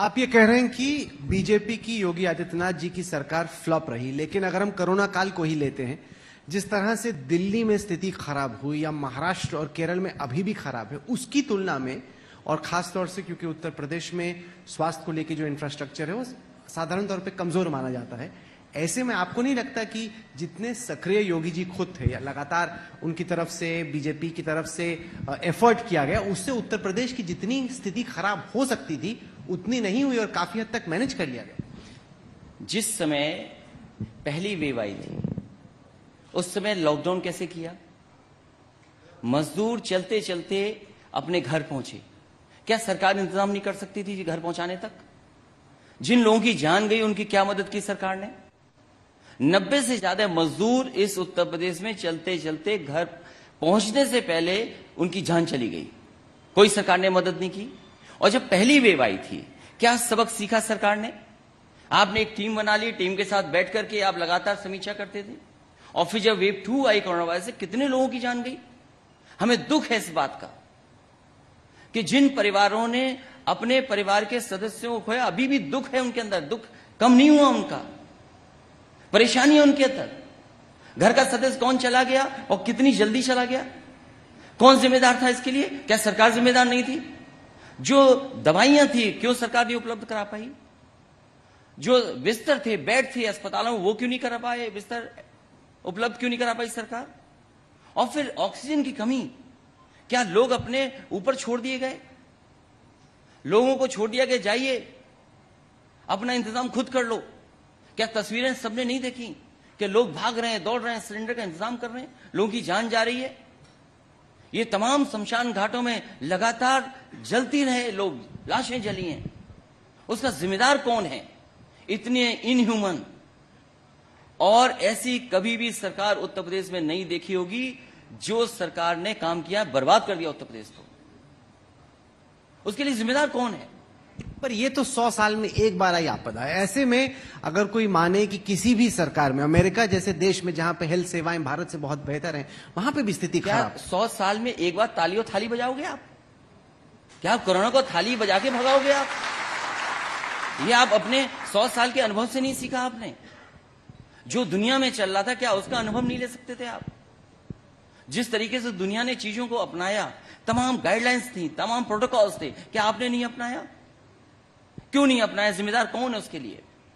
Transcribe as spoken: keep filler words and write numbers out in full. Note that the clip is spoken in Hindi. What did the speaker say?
आप ये कह रहे हैं कि बीजेपी की योगी आदित्यनाथ जी की सरकार फ्लॉप रही, लेकिन अगर हम कोरोना काल को ही लेते हैं, जिस तरह से दिल्ली में स्थिति खराब हुई या महाराष्ट्र और केरल में अभी भी खराब है, उसकी तुलना में और खासतौर से क्योंकि उत्तर प्रदेश में स्वास्थ्य को लेकर जो इंफ्रास्ट्रक्चर है वो साधारण तौर पर कमजोर माना जाता है, ऐसे में आपको नहीं लगता कि जितने सक्रिय योगी जी खुद थे या लगातार उनकी तरफ से बीजेपी की तरफ से एफर्ट किया गया, उससे उत्तर प्रदेश की जितनी स्थिति खराब हो सकती थी उतनी नहीं हुई और काफी हद तक मैनेज कर लिया गया? जिस समय पहली वेव आई थी उस समय लॉकडाउन कैसे किया? मजदूर चलते चलते अपने घर पहुंचे। क्या सरकार इंतजाम नहीं कर सकती थी घर पहुंचाने तक? जिन लोगों की जान गई उनकी क्या मदद की सरकार ने? नब्बे से ज्यादा मजदूर इस उत्तर प्रदेश में चलते चलते घर पहुंचने से पहले उनकी जान चली गई, कोई सरकार ने मदद नहीं की। और जब पहली वेव आई थी क्या सबक सीखा सरकार ने? आपने एक टीम बना ली, टीम के साथ बैठ करके आप लगातार समीक्षा करते थे, और फिर जब वेव टू आई कोरोना वायरस से कितने लोगों की जान गई। हमें दुख है इस बात का कि जिन परिवारों ने अपने परिवार के सदस्यों को खोया, अभी भी दुख है उनके अंदर, दुख कम नहीं हुआ उनका, परेशानी है उनके अंदर। घर का सदस्य कौन चला गया और कितनी जल्दी चला गया, कौन जिम्मेदार था इसके लिए? क्या सरकार जिम्मेदार नहीं थी? जो दवाइयां थी क्यों सरकार नहीं उपलब्ध करा पाई? जो बिस्तर थे, बेड थे अस्पतालों में, वो क्यों नहीं करा पाए? बिस्तर उपलब्ध क्यों नहीं करा पाई सरकार? और फिर ऑक्सीजन की कमी, क्या लोग अपने ऊपर छोड़ दिए गए? लोगों को छोड़ दिया गया, जाइए अपना इंतजाम खुद कर लो। क्या तस्वीरें सबने नहीं देखी कि लोग भाग रहे हैं, दौड़ रहे हैं, सिलेंडर का इंतजाम कर रहे हैं, लोगों की जान जा रही है। ये तमाम शमशान घाटों में लगातार जलती रहे लोग, लाशें जली हैं। उसका जिम्मेदार कौन है? इतने इनह्यूमन और ऐसी कभी भी सरकार उत्तर प्रदेश में नहीं देखी होगी। जो सरकार ने काम किया, बर्बाद कर दिया उत्तर प्रदेश को, उसके लिए जिम्मेदार कौन है? पर ये तो सौ साल में एक बार आई आपदा है। ऐसे में अगर कोई माने कि किसी भी सरकार में, अमेरिका जैसे देश में जहां पे हेल्थ सेवाएं भारत से बहुत बेहतर हैं, वहां पे भी स्थिति खराब, सौ साल में एक बार ताली और थाली बजाओगे आप? क्या आप कोरोना को थाली बजा के भगाओगे आप? ये आप अपने सौ साल के अनुभव से नहीं सीखा आपने। जो दुनिया में चल रहा था क्या उसका अनुभव नहीं ले सकते थे आप? जिस तरीके से दुनिया ने चीजों को अपनाया, तमाम गाइडलाइंस थी, तमाम प्रोटोकॉल्स थे, क्या आपने नहीं अपनाया? क्यों नहीं अपनाया? जिम्मेदार कौन है उसके लिए?